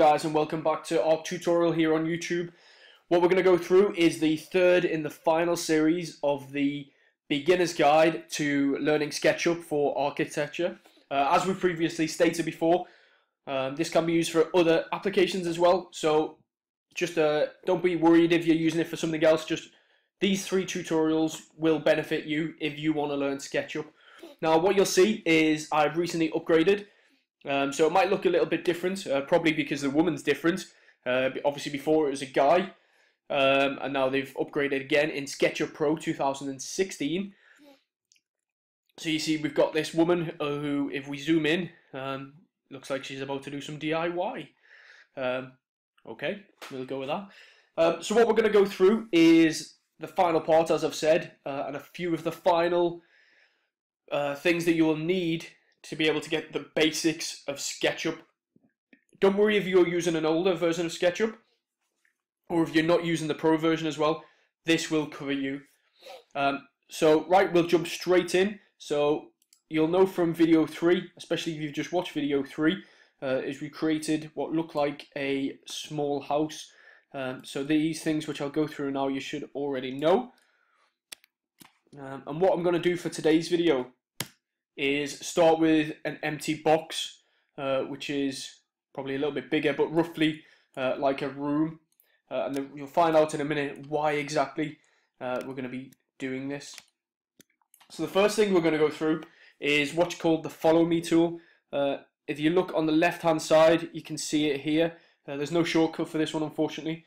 guys, and welcome back to our tutorial here on YouTube. What we're going to go through is the third in the final series of the beginner's guide to learning SketchUp for architecture. As we previously stated before, this can be used for other applications as well, so just don't be worried if you're using it for something else. Just these three tutorials will benefit you if you want to learn SketchUp. Now what you'll see is I've recently upgraded, so it might look a little bit different, probably because the woman's different. Obviously before it was a guy, and now they've upgraded again in SketchUp Pro 2016. So you see we've got this woman who, if we zoom in, looks like she's about to do some DIY. Okay, we'll go with that. So what we're going to go through is the final part, as I've said, and a few of the final things that you will need to be able to get the basics of SketchUp. Don't worry if you're using an older version of SketchUp, or if you're not using the Pro version as well, this will cover you. So right, we'll jump straight in. So you'll know from video 3, especially if you've just watched video 3, is we created what looked like a small house. So these things which I'll go through now you should already know. And what I'm going to do for today's video is start with an empty box, which is probably a little bit bigger, but roughly like a room. And then you'll find out in a minute why exactly we're going to be doing this. So the first thing we're going to go through is what's called the Follow Me tool. If you look on the left hand side, you can see it here. There's no shortcut for this one, unfortunately,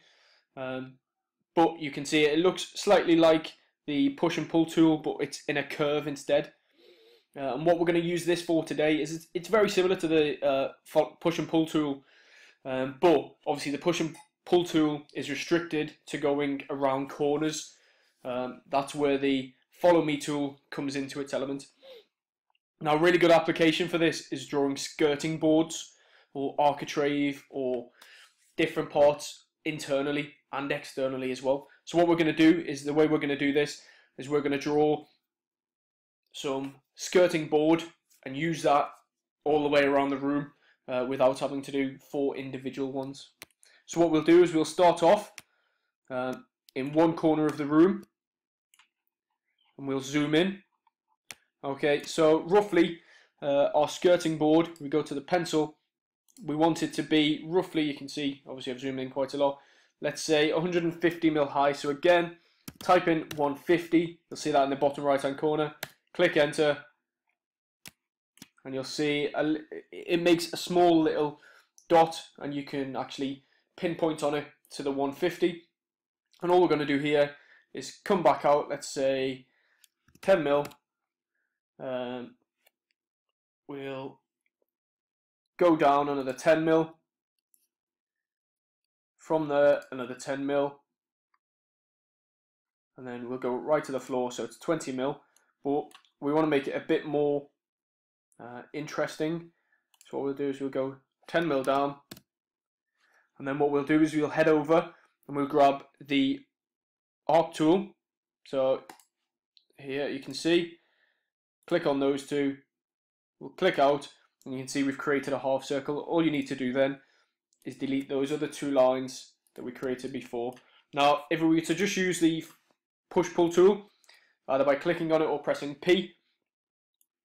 but you can see it. It looks slightly like the push and pull tool, but it's in a curve instead. And what we're going to use this for today is it's very similar to the push and pull tool, but obviously the push and pull tool is restricted to going around corners. That's where the Follow Me tool comes into its element. Now, a really good application for this is drawing skirting boards or architrave or different parts internally and externally as well. So what we're going to do is, the way we're going to do this is we're going to draw some skirting board and use that all the way around the room without having to do 4 individual ones. So what we'll do is we'll start off in one corner of the room and we'll zoom in. Okay, so roughly our skirting board, we go to the pencil, we want it to be roughly, you can see, obviously I've zoomed in quite a lot, let's say 150mm high. So again, type in 150, you'll see that in the bottom right hand corner, click enter, and you'll see it makes a small little dot, and you can actually pinpoint on it to the 150. And all we're going to do here is come back out, let's say 10mm. We'll go down another 10mm, from there another 10mm, and then we'll go right to the floor, so it's 20mm, but we want to make it a bit more interesting. So what we'll do is we'll go 10mm down, and then what we'll do is we'll head over and we'll grab the arc tool. So here you can see, click on those two, we'll click out, and you can see we've created a half circle. All you need to do then is delete those other 2 lines that we created before. Now, if we were to just use the push-pull tool, either by clicking on it or pressing P,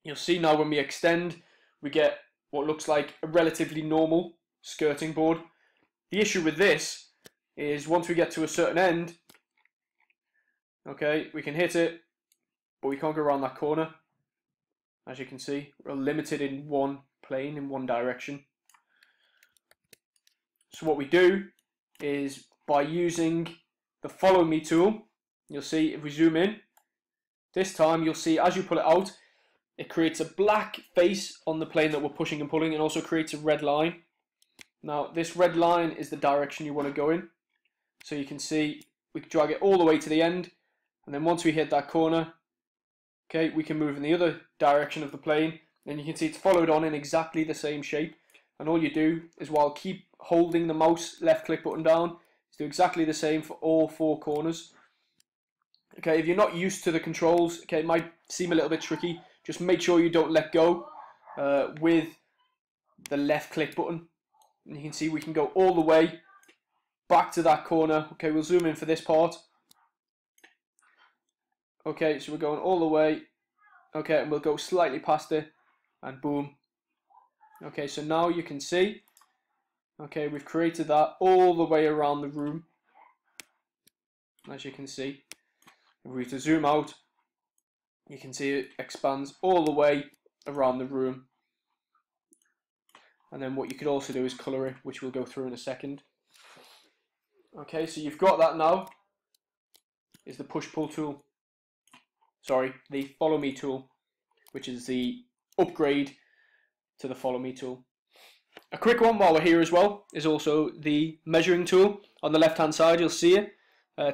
you'll see now when we extend, we get what looks like a relatively normal skirting board. The issue with this is once we get to a certain end, okay, we can hit it, but we can't go around that corner. As you can see, we're limited in one plane, in one direction. So what we do is by using the Follow Me tool, you'll see if we zoom in, this time you'll see as you pull it out, it creates a black face on the plane that we're pushing and pulling, and also creates a red line. Now this red line is the direction you want to go in. So you can see we can drag it all the way to the end, and then once we hit that corner, okay, we can move in the other direction of the plane, and you can see it's followed on in exactly the same shape. And all you do is, while keep holding the mouse left click button down, is do exactly the same for all 4 corners. Okay, if you're not used to the controls, okay, it might seem a little bit tricky. Just make sure you don't let go with the left click button. and you can see we can go all the way back to that corner. Okay, we'll zoom in for this part. Okay, so we're going all the way. Okay, and we'll go slightly past it, and boom. Okay, so now you can see, okay, we've created that all the way around the room, as you can see. If we were to zoom out, you can see it expands all the way around the room. And then what you could also do is colour it, which we'll go through in a second. Okay, so you've got that now, is the push-pull tool. Sorry, the follow me tool, which is the upgrade to the follow me tool. A quick one while we're here as well is also the measuring tool. On the left hand side you'll see it,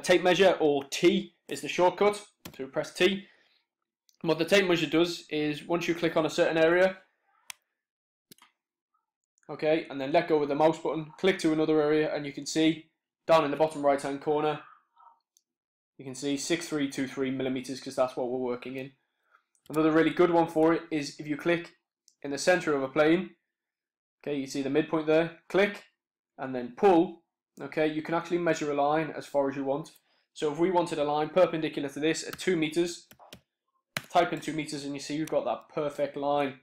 tape measure, or T is the shortcut, so press T. And what the tape measure does is once you click on a certain area, okay, and then let go with the mouse button, click to another area, and you can see down in the bottom right hand corner you can see 6323 millimeters because that's what we're working in. Another really good one for it is if you click in the center of a plane, okay, you see the midpoint there, click and then pull, okay, you can actually measure a line as far as you want. So if we wanted a line perpendicular to this at 2 meters, type in 2 meters and you see you've got that perfect line.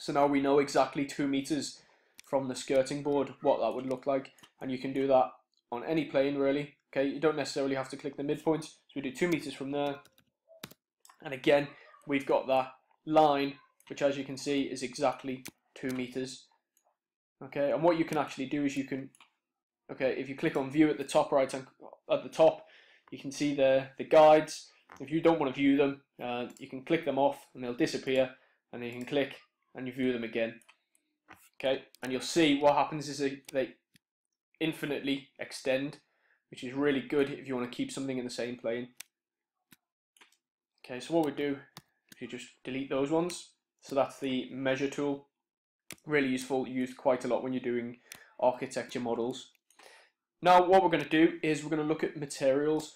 So now we know exactly 2 meters from the skirting board what that would look like, and you can do that on any plane really. Okay, you don't necessarily have to click the midpoint, so we do 2 meters from there, and again we've got that line which, as you can see, is exactly 2 meters. Okay, and what you can actually do is you can, okay, if you click on view at the top right, and at the top you can see the guides. If you don't want to view them, you can click them off and they'll disappear, and then you can click and you view them again. Okay, and you'll see what happens is they infinitely extend, which is really good if you want to keep something in the same plane. Okay, so what we do is you just delete those ones. So that's the measure tool, really useful, used quite a lot when you're doing architecture models. Now what we're going to do is we're going to look at materials.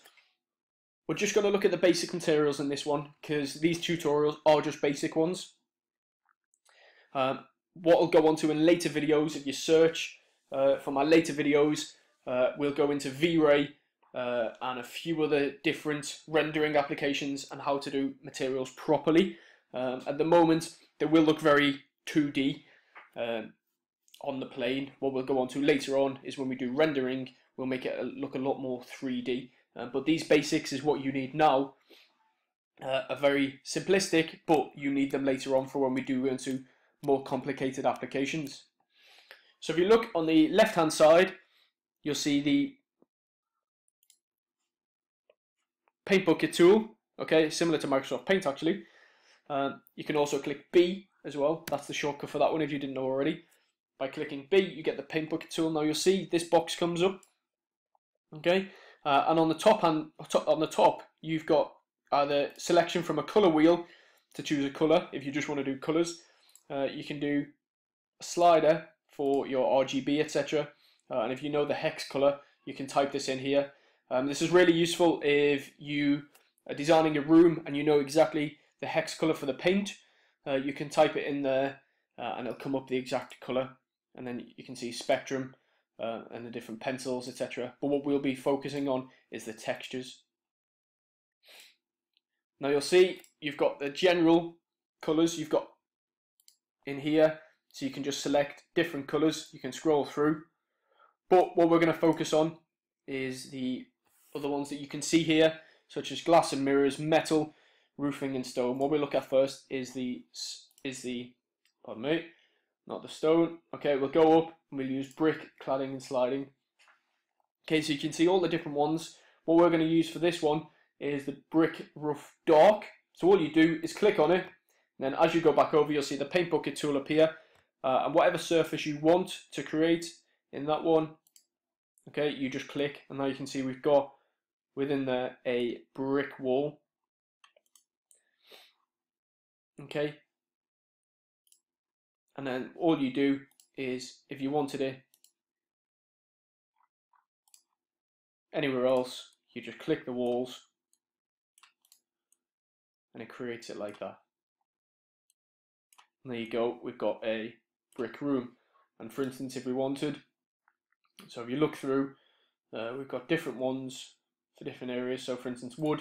We're just going to look at the basic materials in this one because these tutorials are just basic ones. What I'll go on to in later videos, if you search for my later videos, we'll go into V-Ray and a few other different rendering applications and how to do materials properly. At the moment they will look very 2D on the plane. What we'll go on to later on is when we do rendering, we'll make it look a lot more 3D, but these basics is what you need now, are very simplistic, but you need them later on for when we do go into more complicated applications. So if you look on the left hand side you'll see the paint bucket tool, okay, similar to Microsoft Paint actually. You can also click B as well, that's the shortcut for that one if you didn't know already. By clicking B you get the paint bucket tool. Now you'll see this box comes up, okay, and on the top you've got either selection from a colour wheel to choose a colour if you just want to do colours. You can do a slider for your RGB etc, and if you know the hex colour you can type this in here. This is really useful if you are designing a room and you know exactly the hex color for the paint. You can type it in there and it'll come up the exact color, and then you can see spectrum and the different pencils etc, but what we'll be focusing on is the textures. Now you'll see you've got the general colors you've got in here, so you can just select different colors, you can scroll through, but what we're going to focus on is the other ones that you can see here, such as glass and mirrors, metal, roofing and stone. What we look at first is the pardon me, not the stone. Okay, we'll go up and we'll use brick, cladding and sliding. Okay, so you can see all the different ones. What we're going to use for this one is the brick rough dark. So all you do is click on it, and then as you go back over you'll see the paint bucket tool appear, and whatever surface you want to create in that one, okay, you just click, and now you can see we've got within there a brick wall. Okay, and then all you do is if you wanted it anywhere else you just click the walls and it creates it like that, and there you go, we've got a brick room. And for instance, if we wanted, so if you look through, we've got different ones for different areas. So for instance, wood,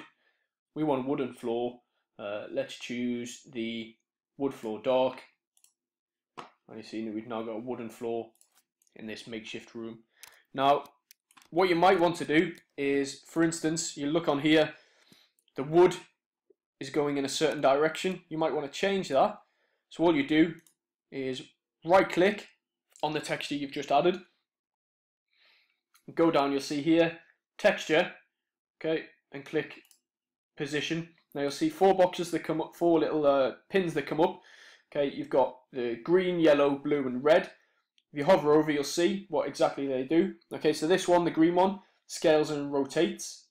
we want wooden floor. Let's choose the wood floor dark. And you see that we've now got a wooden floor in this makeshift room. Now, what you might want to do is, for instance, you look on here, the wood is going in a certain direction. You might want to change that. So all you do is right click on the texture you've just added. Go down, you'll see here, texture, okay, and click position. Now you'll see four boxes that come up, four little pins that come up. Okay, you've got the green, yellow, blue, and red. If you hover over, you'll see what exactly they do. Okay, so this one, the green one, scales and rotates.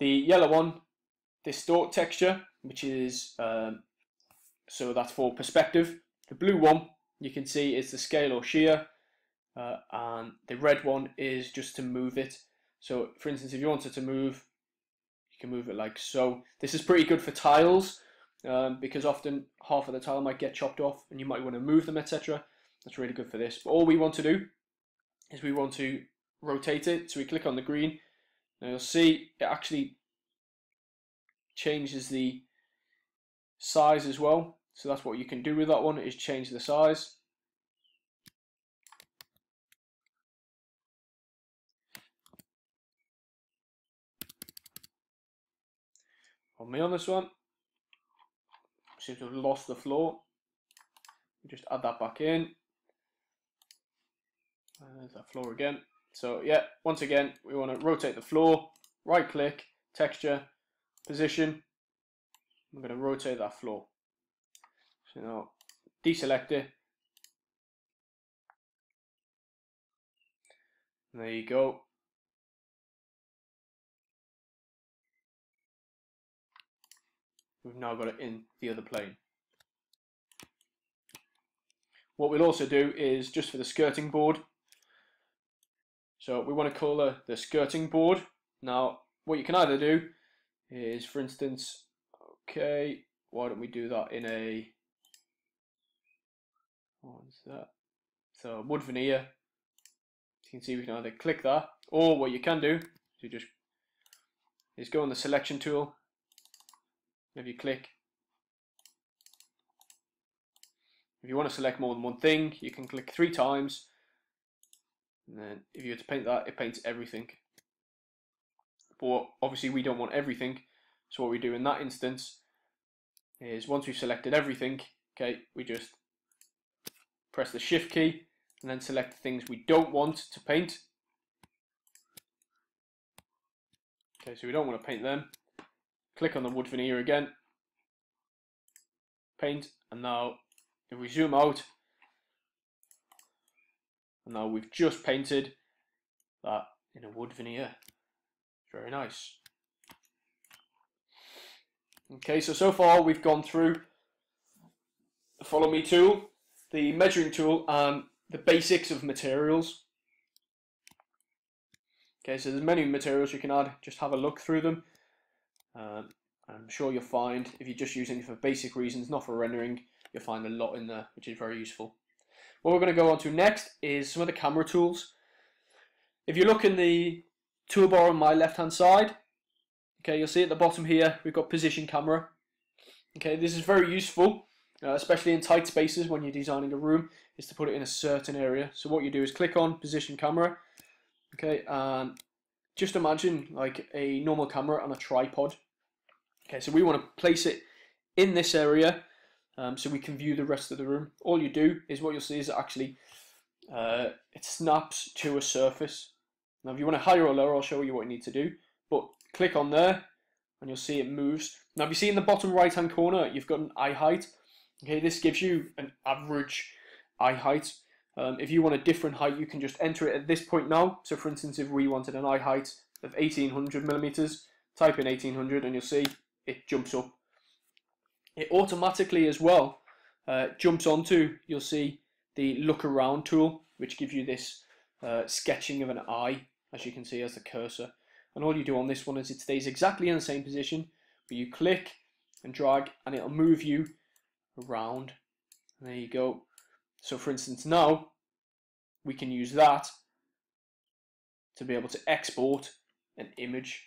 The yellow one, distort texture, which is, so that's for perspective. The blue one, you can see, is the scale or shear. And the red one is just to move it. So, for instance, if you wanted to move, you can move it like so. This is pretty good for tiles. Because often half of the tile might get chopped off and you might want to move them, etc. That's really good for this. But all we want to do is we want to rotate it. So we click on the green. Now you'll see it actually changes the size as well. So that's what you can do with that one, is change the size. Hold me on this one. Seems to have lost the floor. Just add that back in. And there's that floor again. So yeah, once again, we want to rotate the floor. Right click, texture, position. I'm going to rotate that floor. So now deselect it. And there you go. We've now got it in the other plane. What we'll also do is, just for the skirting board, so we want to colour the skirting board. Now what you can either do is, for instance, okay, why don't we do that in a, what's that? So wood veneer. You can see we can either click that, or what you can do is you just go on the selection tool. If you click, if you want to select more than one thing, you can click 3 times, and then if you were to paint that, it paints everything. But obviously we don't want everything, so what we do in that instance is, once we've selected everything, okay, we just press the shift key and then select the things we don't want to paint. Okay, so we don't want to paint them. Click on the wood veneer again, paint, and now if we zoom out, and now we've just painted that in a wood veneer. Very nice. Okay, so far we've gone through the follow me tool, the measuring tool, and the basics of materials. Okay, so there's many materials you can add, just have a look through them. I'm sure you'll find, if you're just using it for basic reasons, not for rendering, you'll find a lot in there, which is very useful. What we're going to go on to next is some of the camera tools. If you look in the toolbar on my left hand side, okay, you'll see at the bottom here we've got position camera. Okay, this is very useful, especially in tight spaces when you're designing a room, is to put it in a certain area. So what you do is click on position camera, okay, and just imagine like a normal camera on a tripod. Okay, so we want to place it in this area, so we can view the rest of the room. All you do is, what you'll see is actually it snaps to a surface. Now if you want to higher or lower, I'll show you what you need to do, but click on there and you'll see it moves. Now if you see in the bottom right hand corner, you've got an eye height. Okay, this gives you an average eye height. If you want a different height, you can just enter it at this point now. So for instance, if we wanted an eye height of 1800 millimeters, type in 1800 and you'll see it jumps up. It automatically as well jumps onto, you'll see, the look around tool, which gives you this sketching of an eye, as you can see, as the cursor. And all you do on this one is it stays exactly in the same position, but you click and drag and it'll move you around. And there you go. So for instance, now we can use that to be able to export an image,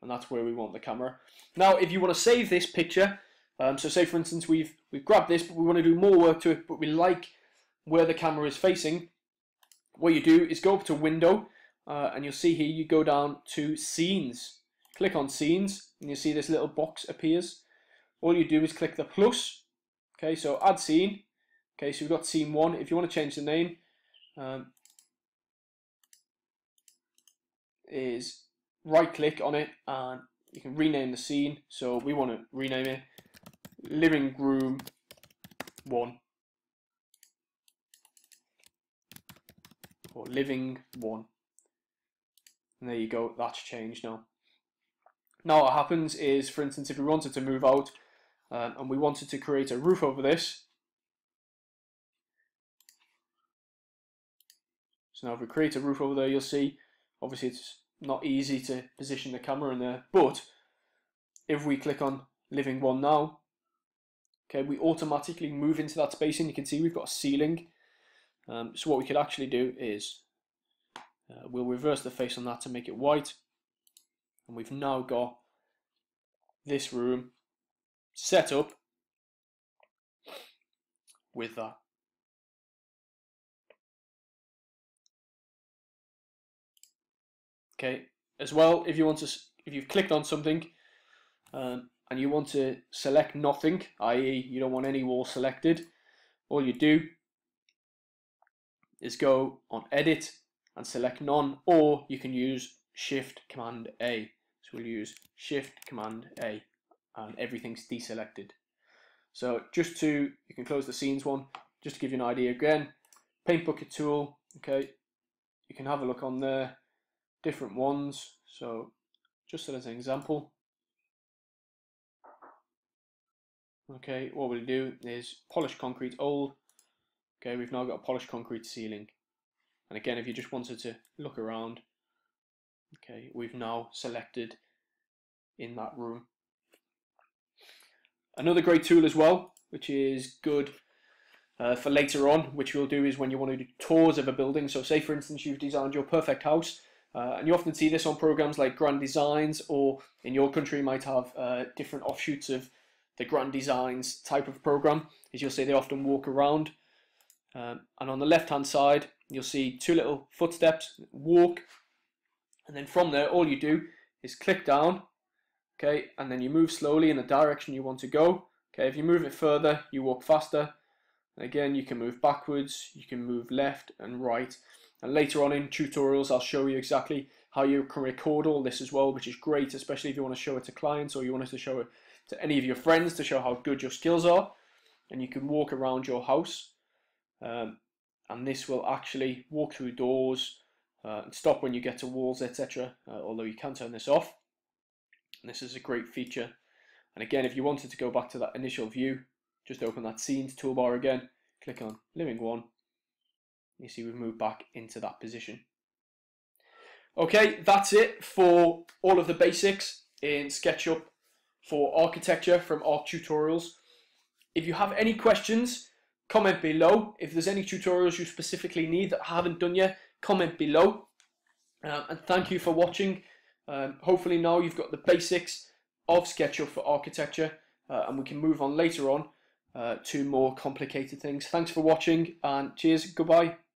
and that's where we want the camera. Now, if you want to save this picture, so say for instance we've grabbed this, but we want to do more work to it, but we like where the camera is facing. What you do is go up to Window, and you'll see here you go down to Scenes. Click on Scenes, and you see this little box appears. All you do is click the plus. Okay, so add scene. Okay, so we've got scene one. If you want to change the name, is right click on it and you can rename the scene. So we want to rename it Living Room 1 or Living 1, and there you go, that's changed now. Now what happens is, for instance, if we wanted to move out and we wanted to create a roof over this, so now if we create a roof over there, you'll see obviously it's not easy to position the camera in there, but if we click on Living 1 now, okay, we automatically move into that space, and you can see we've got a ceiling. So what we could actually do is we'll reverse the face on that to make it white, and we've now got this room set up with that. Okay, as well, if you want to, if you've clicked on something and you want to select nothing, i.e. you don't want any wall selected, all you do is go on Edit and select None, or you can use Shift Command A. So we'll use Shift Command A, and everything's deselected. So just to, you can close the scenes one, just to give you an idea again, Paint Bucket tool, okay, you can have a look on there, different ones. So just as an example, okay, what we'll do is Polished Concrete Old. Okay, we've now got a polished concrete ceiling, and again, if you just wanted to look around, okay, we've now selected in that room. Another great tool as well, which is good for later on, which you'll do is when you want to do tours of a building. So say for instance you've designed your perfect house, and you often see this on programs like Grand Designs, or in your country might have different offshoots of the Grand Designs type of program, as you'll see they often walk around. And on the left hand side you'll see two little footsteps, walk, and then from there all you do is click down, okay, and then you move slowly in the direction you want to go. Okay, if you move it further you walk faster, and again you can move backwards, you can move left and right, and later on in tutorials I'll show you exactly how you can record all this as well, which is great, especially if you want to show it to clients or you want to show it to any of your friends to show how good your skills are. And you can walk around your house, and this will actually walk through doors and stop when you get to walls, etc. Although you can turn this off, and this is a great feature. And again, if you wanted to go back to that initial view, just open that Scenes toolbar again, click on Living 1, you see we've moved back into that position. Okay, that's it for all of the basics in SketchUp for architecture from our tutorials. If you have any questions, comment below. If there's any tutorials you specifically need that I haven't done yet, comment below. And thank you for watching. Hopefully now you've got the basics of SketchUp for architecture, and we can move on later on to more complicated things. Thanks for watching, and cheers, goodbye.